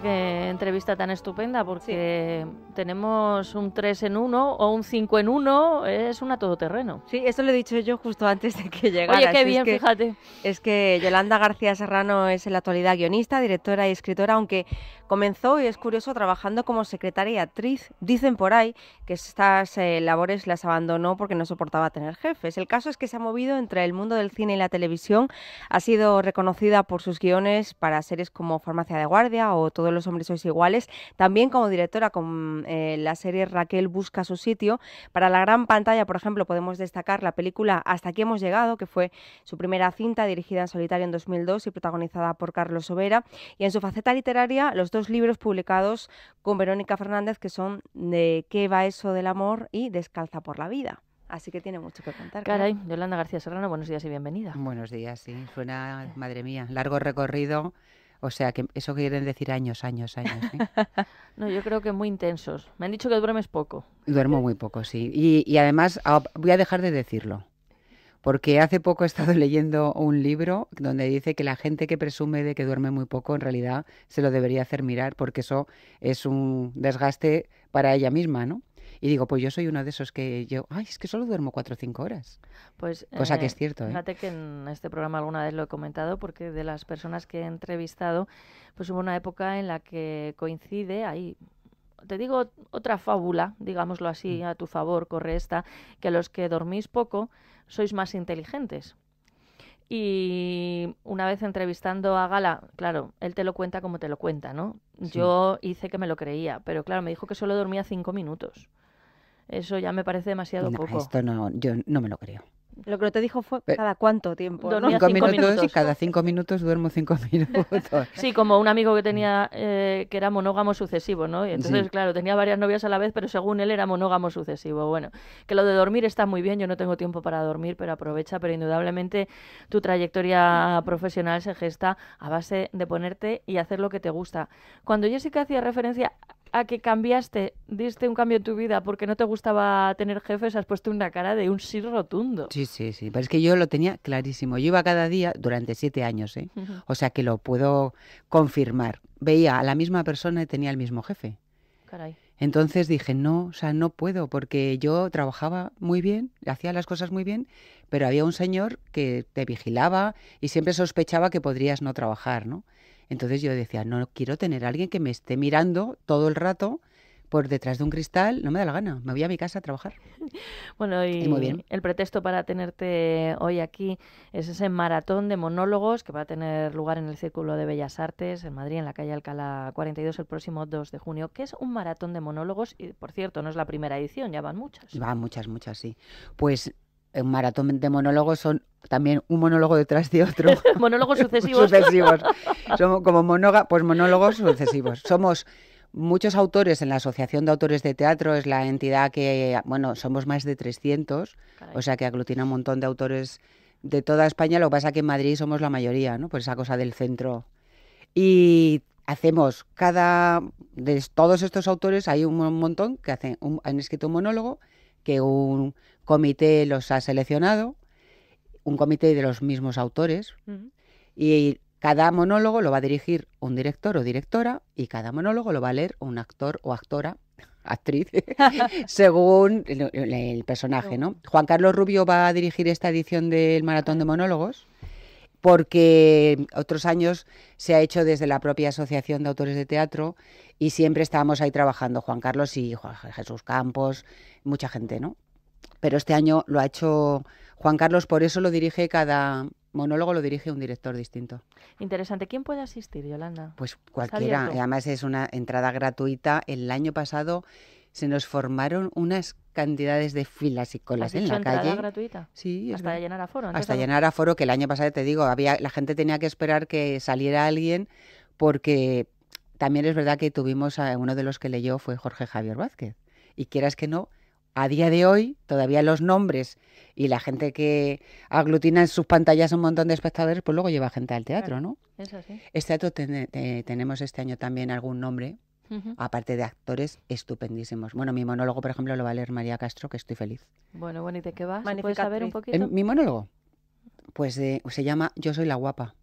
Qué entrevista tan estupenda, porque sí, tenemos un 3 en 1 o un 5 en 1, es una todoterreno. Sí, eso lo he dicho yo justo antes de que llegara. Oye, qué bien, es que, fíjate. Es que Yolanda García Serrano es en la actualidad guionista, directora y escritora, aunque comenzó, y es curioso, trabajando como secretaria y actriz. Dicen por ahí que estas labores las abandonó porque no soportaba tener jefes. El caso es que se ha movido entre el mundo del cine y la televisión, ha sido reconocida por sus guiones para series como Farmacia de Guardia o Todos los hombres sois iguales, también como directora con la serie Raquel busca su sitio. Para la gran pantalla, por ejemplo, podemos destacar la película Hasta aquí hemos llegado, que fue su primera cinta, dirigida en solitario en 2002 y protagonizada por Carlos Sobera, y en su faceta literaria los dos libros publicados con Verónica Fernández, que son De qué va eso del amor y Descalza por la vida. Así que tiene mucho que contar. Caray, ¿no? Yolanda García Serrano, buenos días y bienvenida. Buenos días, sí, suena, madre mía, largo recorrido. O sea, que eso quieren decir años, años, años, ¿eh? No, yo creo que muy intensos. Me han dicho que duermes poco. Duermo muy poco, sí. Y además voy a dejar de decirlo, porque hace poco he estado leyendo un libro donde dice que la gente que presume de que duerme muy poco, en realidad se lo debería hacer mirar, porque eso es un desgaste para ella misma, ¿no? Y digo, pues yo soy uno de esos que yo... Ay, es que solo duermo 4 o 5 horas. Pues, cosa que es cierto, ¿eh? Fíjate que en este programa alguna vez lo he comentado, porque de las personas que he entrevistado, pues hubo una época en la que coincide ahí... Te digo otra fábula, digámoslo así, a tu favor, corre esta, que los que dormís poco sois más inteligentes. Y una vez entrevistando a Gala, claro, él te lo cuenta como te lo cuenta, ¿no? Sí. Yo hice que me lo creía, pero claro, me dijo que solo dormía 5 minutos. Eso ya me parece demasiado poco. Esto no, yo no me lo creo. Lo que no te dijo fue cada cuánto tiempo. Dormía 5 minutos. Y cada 5 minutos duermo 5 minutos. Sí, como un amigo que tenía que era monógamo sucesivo, ¿no? Y entonces, sí, claro, tenía varias novias a la vez, pero según él era monógamo sucesivo. Bueno, que lo de dormir está muy bien, yo no tengo tiempo para dormir, pero aprovecha. Pero indudablemente tu trayectoria profesional se gesta a base de ponerte y hacer lo que te gusta. Cuando Jessica hacía referencia a que cambiaste, diste un cambio en tu vida porque no te gustaba tener jefes, has puesto una cara de un sí rotundo. Sí, sí, sí, pero es que yo lo tenía clarísimo. Yo iba cada día durante 7 años, ¿eh? Uh-huh. O sea que lo puedo confirmar. Veía a la misma persona y tenía el mismo jefe. Caray. Entonces dije, no, o sea, no puedo, porque yo trabajaba muy bien, hacía las cosas muy bien, pero había un señor que te vigilaba y siempre sospechaba que podrías no trabajar, ¿no? Entonces yo decía, no quiero tener a alguien que me esté mirando todo el rato por detrás de un cristal, no me da la gana, me voy a mi casa a trabajar. Bueno, y muy bien. El pretexto para tenerte hoy aquí es ese maratón de monólogos que va a tener lugar en el Círculo de Bellas Artes, en Madrid, en la calle Alcalá 42, el próximo 2 de junio, que es un maratón de monólogos, y por cierto, no es la primera edición, ya van muchas. Van muchas, muchas, sí. Pues un maratón de monólogos son también un monólogo detrás de otro. Monólogos sucesivos. Sucesivos. Somos como pues monólogos sucesivos. Somos muchos autores en la Asociación de Autores de Teatro, es la entidad que, bueno, somos más de 300, Caray. O sea que aglutina un montón de autores de toda España, lo que pasa que en Madrid somos la mayoría, ¿no? Por esa cosa del centro. Y hacemos de todos estos autores, hay un montón que han escrito un monólogo, que un comité los ha seleccionado, un comité de los mismos autores, uh-huh, y cada monólogo lo va a dirigir un director o directora, y cada monólogo lo va a leer un actor o actriz, según el personaje, ¿no? Juan Carlos Rubio va a dirigir esta edición del Maratón de Monólogos, porque otros años se ha hecho desde la propia Asociación de Autores de Teatro y siempre estábamos ahí trabajando, Juan Carlos y Jesús Campos, mucha gente, ¿no? Pero este año lo ha hecho Juan Carlos, por eso lo dirige cada monólogo, lo dirige un director distinto. Interesante. ¿Quién puede asistir, Yolanda? Pues cualquiera, además es una entrada gratuita. El año pasado se nos formaron unas cantidades de filas y colas en la calle. Gratuita. Sí, hasta llenar aforo. Hasta llenar aforo, que el año pasado, te digo, la gente tenía que esperar que saliera alguien, porque también es verdad que tuvimos a uno de los que leyó fue Jorge Javier Vázquez. Y quieras que no, a día de hoy todavía los nombres y la gente que aglutina en sus pantallas un montón de espectadores, pues luego lleva gente al teatro, ¿no? Eso sí. Este teatro tenemos este año también algún nombre. Uh-huh. Aparte de actores estupendísimos. Bueno, mi monólogo, por ejemplo, lo va a leer María Castro, que estoy feliz. Bueno, ¿y de qué vas? ¿Puedes saber un poquito? Mi monólogo, pues se llama Yo soy la guapa.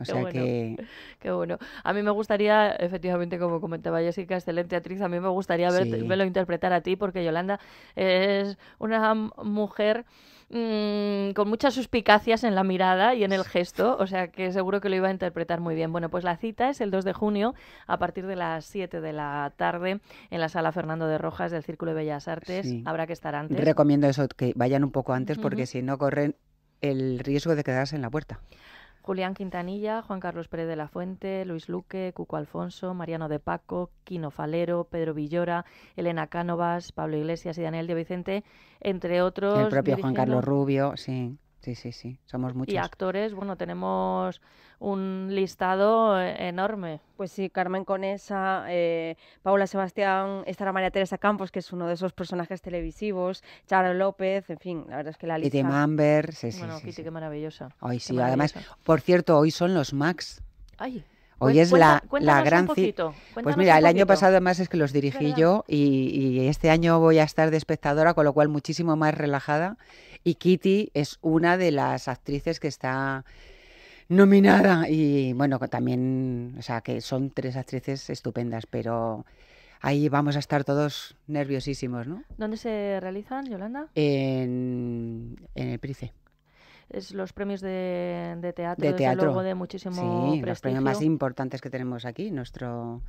O sea bueno, que... Qué bueno. A mí me gustaría, efectivamente, como comentaba Jessica, excelente actriz, a mí me gustaría verlo interpretar a ti, porque Yolanda es una mujer con muchas suspicacias en la mirada y en el gesto, o sea que seguro que lo iba a interpretar muy bien. Bueno, pues la cita es el 2 de junio a partir de las 7 de la tarde en la Sala Fernando de Rojas del Círculo de Bellas Artes. Sí. Habrá que estar antes. Recomiendo eso, que vayan un poco antes porque si no corren el riesgo de quedarse en la puerta. Julián Quintanilla, Juan Carlos Pérez de la Fuente, Luis Luque, Cuco Alfonso, Mariano de Paco, Quino Falero, Pedro Villora, Elena Cánovas, Pablo Iglesias y Daniel Dio Vicente, entre otros. El propio dirigiendo... Juan Carlos Rubio, sí, somos muchos. Y actores, bueno, tenemos un listado enorme. Pues sí, Carmen Conesa, Paula Sebastián, estará María Teresa Campos, que es uno de esos personajes televisivos, Charo López, en fin, la verdad es que la lista... Kitty Manber, sí, qué maravillosa. Hoy sí, además, por cierto, hoy son los Max. Ay. Hoy es la gran cita. Pues mira, el año pasado además es que los dirigí yo y este año voy a estar de espectadora, con lo cual muchísimo más relajada. Y Kitty es una de las actrices que está nominada y bueno, también, o sea, que son tres actrices estupendas, pero... Ahí vamos a estar todos nerviosísimos, ¿no? ¿Dónde se realizan, Yolanda? En el Price. Es los premios de teatro, desde luego, de muchísimo prestigio. Los premios más importantes que tenemos aquí, nuestro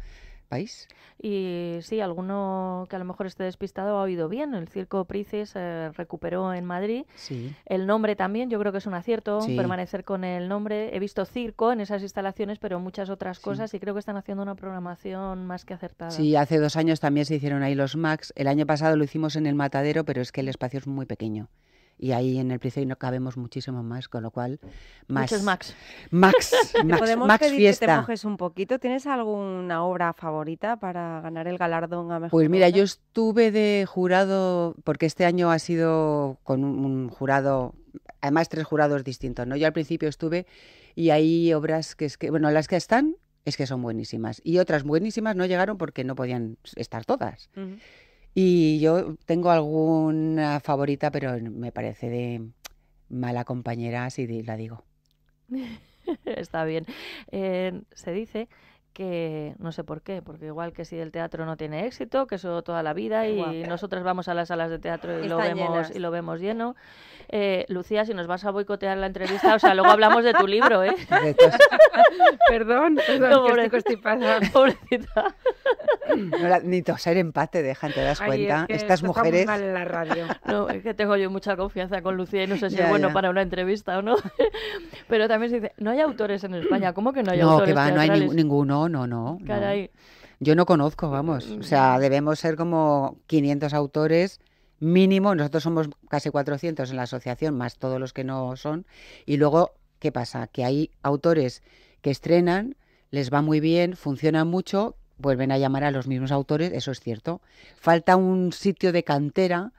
país. Y sí, alguno que a lo mejor esté despistado ha oído bien. El Circo Price se recuperó en Madrid. Sí. El nombre también, yo creo que es un acierto, permanecer con el nombre. He visto circo en esas instalaciones, pero muchas otras cosas, y creo que están haciendo una programación más que acertada. Sí, hace 2 años también se hicieron ahí los Max. El año pasado lo hicimos en el Matadero, pero es que el espacio es muy pequeño. Y ahí en el Price no cabemos muchísimo más, con lo cual... Muchos Max. Max, ¿podemos Max pedir fiesta? Que te mojes un poquito. ¿Tienes alguna obra favorita para ganar el galardón a mejor? Pues mira, yo estuve de jurado, porque este año ha sido con un jurado, además 3 jurados distintos, ¿no? Yo al principio estuve y hay obras que, bueno, las que están es que son buenísimas. Y otras buenísimas no llegaron porque no podían estar todas. Y yo tengo alguna favorita, pero me parece de mala compañera si la digo. Está bien. Se dice que, no sé por qué, porque igual que si el teatro no tiene éxito, que eso toda la vida, nosotras vamos a las salas de teatro y lo vemos lleno. Lucía, si nos vas a boicotear la entrevista, o sea, luego hablamos de tu libro, ¿eh? Perdón, no, que estoy constipada. Pobrecita. No, ni toser empate, dejan, te das cuenta. Es que estas mujeres. Está muy mal en la radio. No, es que tengo yo mucha confianza con Lucía y no sé si es bueno para una entrevista o no. Pero también se dice: no hay autores en España. ¿Cómo que no hay autores? No, que va, no hay ninguno, no. Caray. Yo no conozco, vamos. O sea, debemos ser como 500 autores mínimo. Nosotros somos casi 400 en la asociación, más todos los que no son. Y luego, ¿qué pasa? Que hay autores que estrenan, les va muy bien, funcionan mucho. Vuelven a llamar a los mismos autores, eso es cierto. Falta un sitio de cantera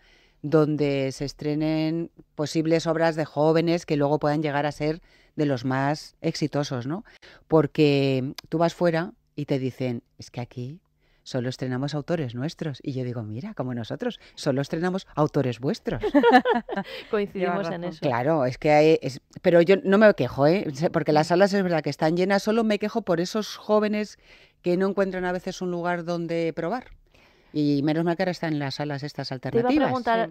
donde se estrenen posibles obras de jóvenes que luego puedan llegar a ser de los más exitosos, ¿no? Porque tú vas fuera y te dicen, es que aquí solo estrenamos autores nuestros. Y yo digo, mira, como nosotros, solo estrenamos autores vuestros. Coincidimos en eso. Claro, es que hay... Pero yo no me quejo, ¿eh? Porque las salas es verdad que están llenas, solo me quejo por esos jóvenes que no encuentran a veces un lugar donde probar. Y menos mal que ahora están en las salas estas alternativas.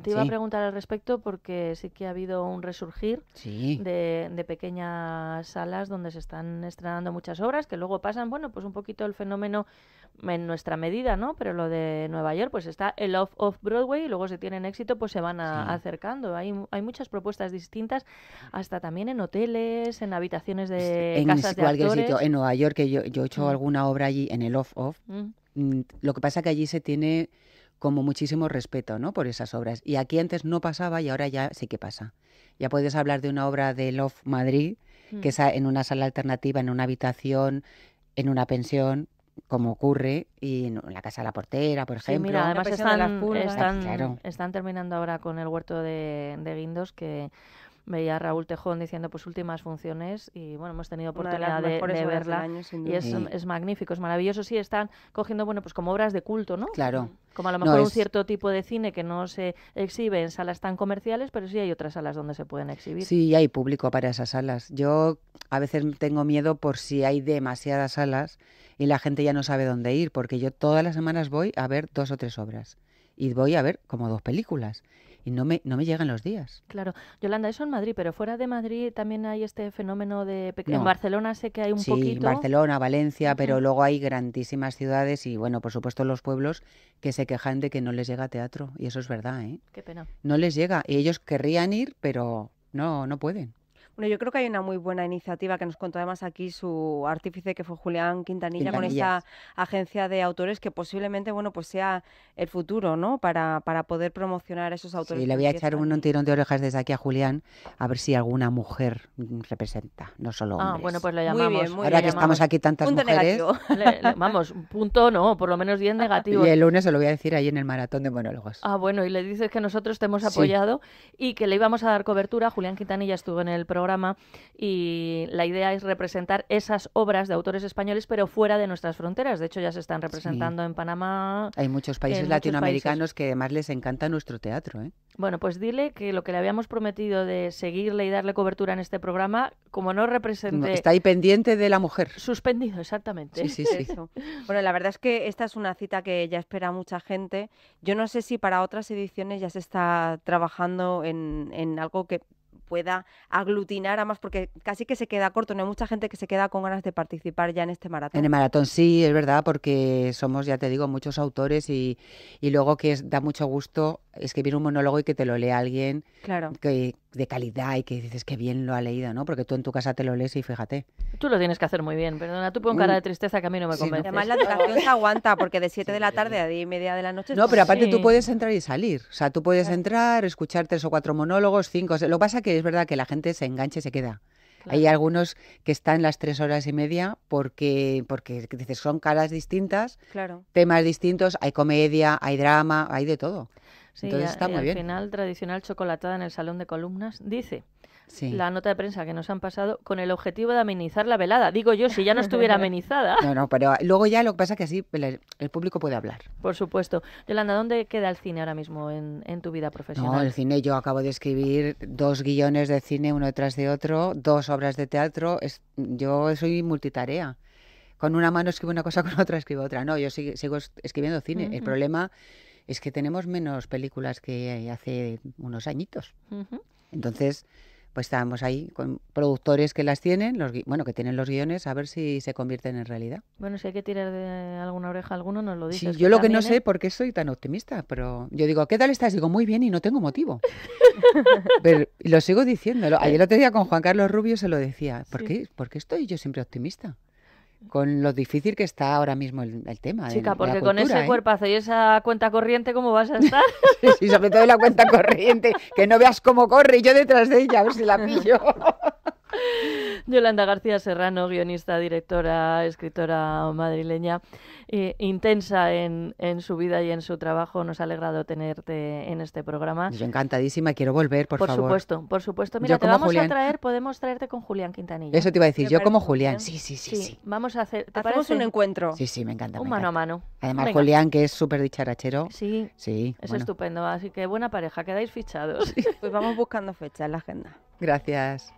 Te iba a preguntar al respecto porque sí que ha habido un resurgir de pequeñas salas donde se están estrenando muchas obras que luego pasan, bueno, pues un poquito el fenómeno en nuestra medida, ¿no? Pero lo de Nueva York, pues está el off-Broadway y luego si tienen éxito, pues se van acercando. Hay muchas propuestas distintas, hasta también en hoteles, en habitaciones de casas de actores. En cualquier sitio. En Nueva York, que yo he hecho alguna obra allí en el off-off, lo que pasa es que allí se tiene como muchísimo respeto, ¿no? Por esas obras. Y aquí antes no pasaba y ahora ya sí que pasa. Ya puedes hablar de una obra de Love Madrid, que es en una sala alternativa, en una habitación, en una pensión, como ocurre, y en la Casa de la Portera, por ejemplo. Mira, además están terminando ahora con el Huerto de Guindos, que veía a Raúl Tejón diciendo pues últimas funciones y bueno, hemos tenido oportunidad de verla año, y es magnífico, es maravilloso. Sí, están cogiendo, bueno, pues como obras de culto, ¿no? Claro. Como a lo mejor un cierto tipo de cine que no se exhibe en salas tan comerciales, pero sí hay otras salas donde se pueden exhibir. Sí, hay público para esas salas. Yo a veces tengo miedo por si hay demasiadas salas y la gente ya no sabe dónde ir, porque yo todas las semanas voy a ver 2 o 3 obras y voy a ver como 2 películas. Y no me llegan los días. Claro. Yolanda, eso en Madrid, pero fuera de Madrid también hay este fenómeno de... En Barcelona sé que hay un poquito. Sí, Barcelona, Valencia, pero luego hay grandísimas ciudades y, bueno, por supuesto los pueblos que se quejan de que no les llega teatro. Y eso es verdad, ¿eh? Qué pena. No les llega. Y ellos querrían ir, pero no pueden. Bueno, yo creo que hay una muy buena iniciativa que nos contó además aquí su artífice, que fue Julián Quintanilla, con esta agencia de autores que posiblemente, bueno, pues sea el futuro, ¿no? Para poder promocionar a esos autores. Y sí, le voy a echar un tirón de orejas desde aquí a Julián, a ver si alguna mujer representa, no solo hombres. Ah, bueno, pues lo llamamos. Muy bien, muy Ahora bien, que llamamos. Estamos aquí tantas punto mujeres. Vamos, punto no, por lo menos 10 negativos. Y el lunes se lo voy a decir ahí en el maratón de monólogos. Ah, bueno, y le dices que nosotros te hemos apoyado y que le íbamos a dar cobertura. Julián Quintanilla estuvo en el programa y la idea es representar esas obras de autores españoles pero fuera de nuestras fronteras. De hecho ya se están representando en Panamá. Hay muchos países latinoamericanos que además les encanta nuestro teatro, ¿eh? Bueno, pues dile que lo que le habíamos prometido de seguirle y darle cobertura en este programa, como no represente... No, está ahí pendiente de la mujer. Suspendido, exactamente. Sí. Eso. Bueno, la verdad es que esta es una cita que ya espera mucha gente. Yo no sé si para otras ediciones ya se está trabajando en algo que pueda aglutinar a más, porque casi que se queda corto, no hay mucha gente que se queda con ganas de participar ya en este maratón. En el maratón sí, es verdad, porque somos, ya te digo, muchos autores y luego que da mucho gusto escribir un monólogo y que te lo lea alguien que de calidad y que dices que bien lo ha leído, ¿no? Porque tú en tu casa te lo lees y fíjate. Tú lo tienes que hacer muy bien, perdona, tú pon cara de tristeza que a mí no me convences. No. Además la educación se aguanta porque de 7 de la tarde a 10:30 de la noche... No, pero aparte tú puedes entrar y salir, o sea, tú puedes entrar, escuchar 3 o 4 monólogos, 5, o sea, lo que pasa que es verdad que la gente se engancha y se queda. Claro. Hay algunos que están las 3 horas y media porque dices, son caras distintas, temas distintos, hay comedia, hay drama, hay de todo. Sí, entonces está muy bien. Al final, tradicional chocolatada en el salón de columnas, dice... Sí. La nota de prensa que nos han pasado con el objetivo de amenizar la velada. Digo yo, si ya no estuviera amenizada. No, pero luego ya lo que pasa es que así el público puede hablar. Por supuesto. Yolanda, ¿dónde queda el cine ahora mismo en tu vida profesional? No, el cine, yo acabo de escribir 2 guiones de cine uno detrás de otro, 2 obras de teatro. Yo soy multitarea. Con una mano escribo una cosa, con otra escribo otra. No, yo sigo escribiendo cine. El problema es que tenemos menos películas que hace unos añitos. Entonces... Pues estábamos ahí con productores que las tienen, que tienen los guiones, a ver si se convierten en realidad. Bueno, si hay que tirar de alguna oreja a alguno, nos lo dices. Sí, yo lo que no sé por qué soy tan optimista, pero yo digo, ¿qué tal estás? Digo, muy bien y no tengo motivo. Pero lo sigo diciendo. Ayer el otro día con Juan Carlos Rubio se lo decía. ¿Por qué estoy yo siempre optimista? Con lo difícil que está ahora mismo el tema. Chica, porque la cultura, con ese cuerpazo y esa cuenta corriente, ¿cómo vas a estar? Sí, sobre todo la cuenta corriente, que no veas cómo corre y yo detrás de ella, a ver si la pillo. Yolanda García Serrano, guionista, directora, escritora madrileña, intensa en su vida y en su trabajo. Nos ha alegrado tenerte en este programa. Yo encantadísima, quiero volver, por favor. Por supuesto. Mira, podemos traerte con Julián Quintanilla. Eso te iba a decir, yo como Julián. Sí. Vamos a hacer... ¿Hacemos un encuentro? Sí, me encanta. Un mano a mano. Además, venga. Julián, que es súper dicharachero. Sí. Es estupendo, así que buena pareja, quedáis fichados. Sí. Pues vamos buscando fecha en la agenda. Gracias.